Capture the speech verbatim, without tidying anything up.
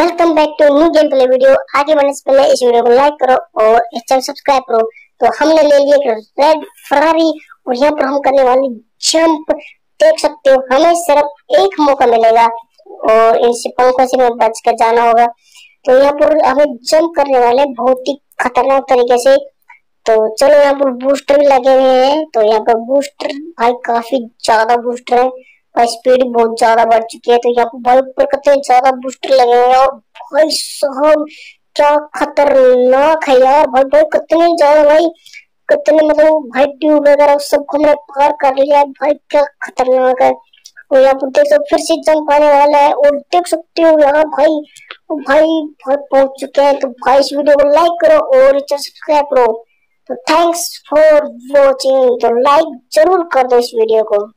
Welcome back to new game play video. आगे बढ़ने से पहले इस वीडियो को लाइक करो और इस चैनल सब्सक्राइब करो। तो हमने ले लिया एक रेड फरारी और यहाँ पर हम करने वाले जंप देख सकते हो। हमें सिर्फ एक मौका मिलेगा और इनसे पंखों से हमें बच कर जाना होगा। तो यहाँ पर हमें जंप करने वाले बहुत ही खतरनाक तरीके से। तो चलो यहाँ पर बूस्टर भी लगे हुए हैं। तो यहाँ पर बूस्टर भाई काफी ज्यादा बूस्टर है, स्पीड बहुत ज्यादा बढ़ चुकी है। तो यहाँ पर भाई ऊपर कितने ज्यादा बूस्टर लगे हैं और भाई साहब क्या खतरनाक है यार। भाई भाई कितने ज्यादा भाई कितने मतलब भाई ट्यूब वगैरह सबको हमने पार कर लिया। भाई क्या खतरनाक है। और यहाँ पर देख सकते फिर से जंप आने वाला है और देख सकते हो यार भाई भाई भाई पहुंच चुके हैं। तो भाई इस वीडियो को लाइक करो और सब्सक्राइब करो। तो थैंक्स फॉर वॉचिंग। तो लाइक जरूर कर दो इस वीडियो को।